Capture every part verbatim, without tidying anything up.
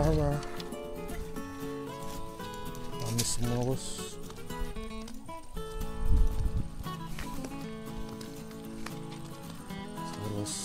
parah. Manis semua, bos. Terus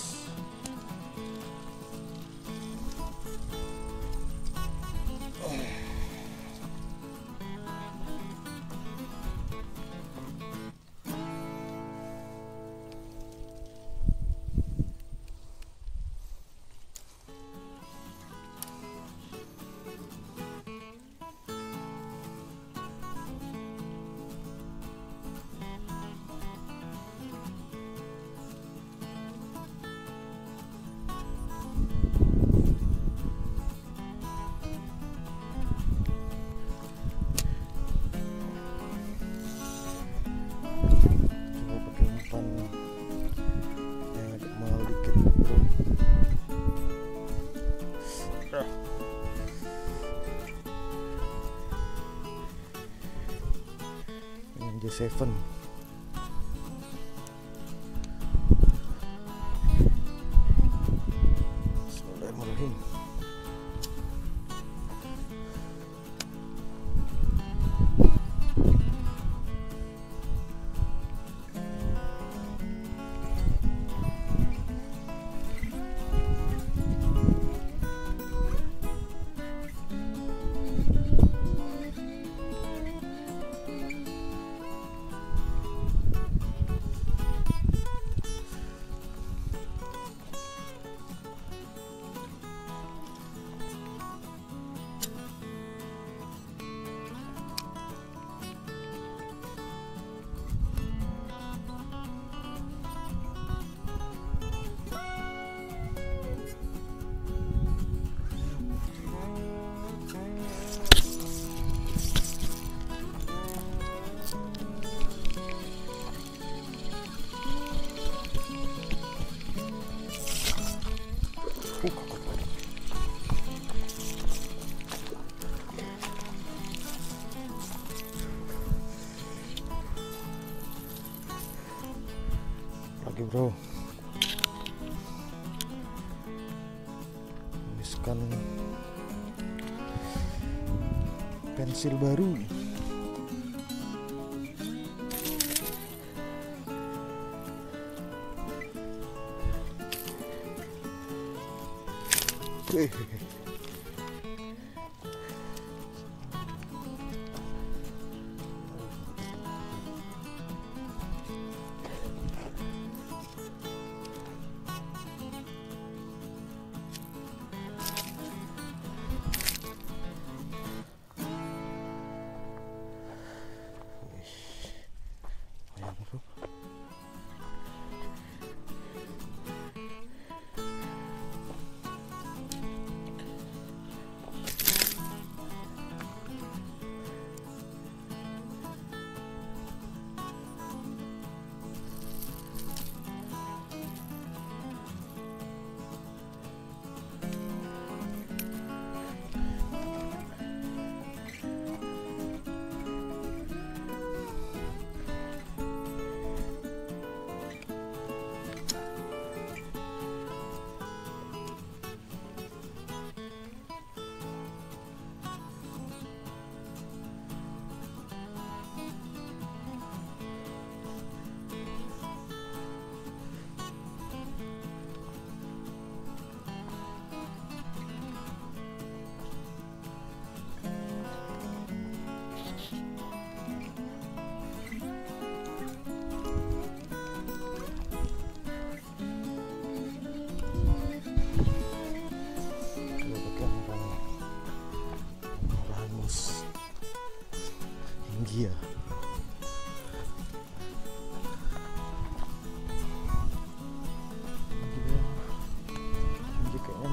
seven Bismillahirrahmanirrahim. Lagi bro, habiskan pensil baru. Wih, iya. Ini kayaknya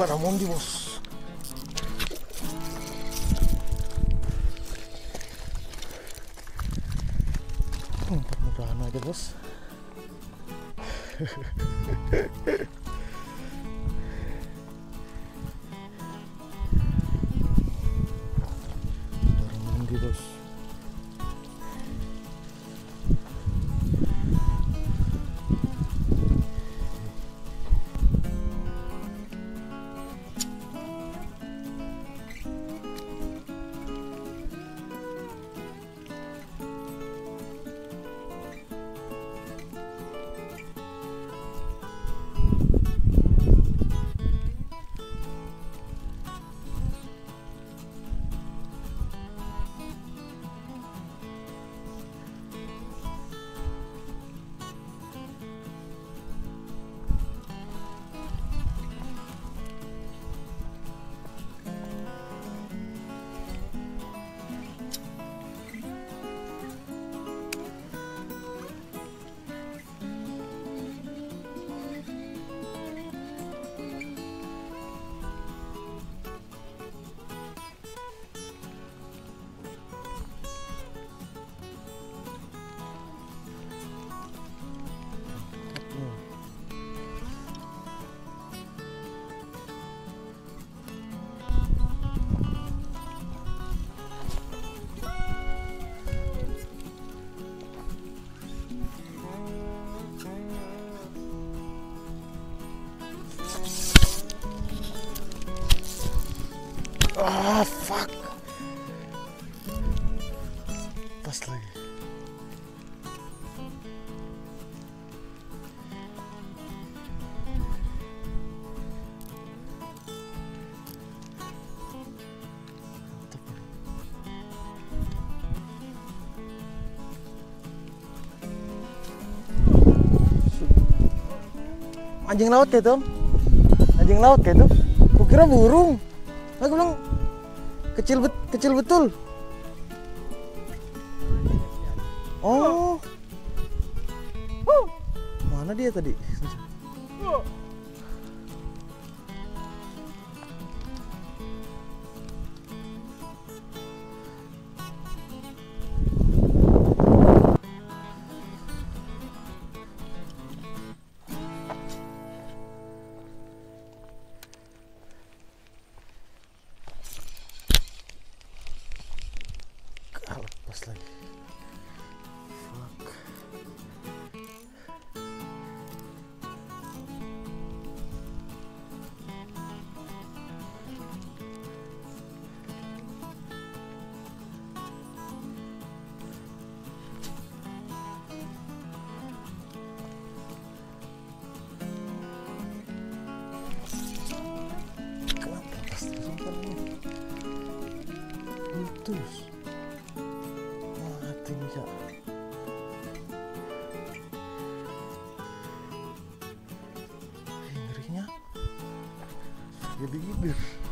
para Mondibus. Mudah-mudahan aja bos. Ah, fuck. Pas lagi. Anjing laut ya, Tom? Anjing laut ya, Tom? Gua kira burung. Aku bilang kecil bet kecil betul. Oh, oh. Mana dia tadi? Oh. Lagi. Fuck. Kenapa pasti sampai ini? Putus. Ngerinya jadi bibir.